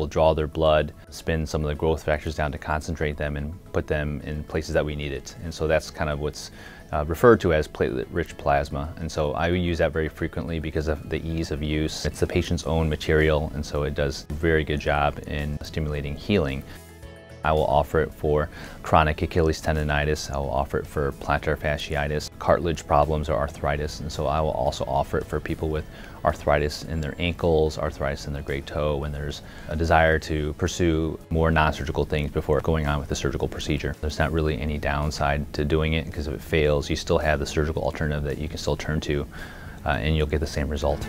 will draw their blood, spin some of the growth factors down to concentrate them and put them in places that we need it. And so that's kind of what's referred to as platelet-rich plasma. And so I use that very frequently because of the ease of use. It's the patient's own material, and so it does a very good job in stimulating healing. I will offer it for chronic Achilles tendonitis. I will offer it for plantar fasciitis, cartilage problems or arthritis. And so I will also offer it for people with arthritis in their ankles, arthritis in their great toe, when there's a desire to pursue more non-surgical things before going on with the surgical procedure. There's not really any downside to doing it, because if it fails, you still have the surgical alternative that you can still turn to and you'll get the same result.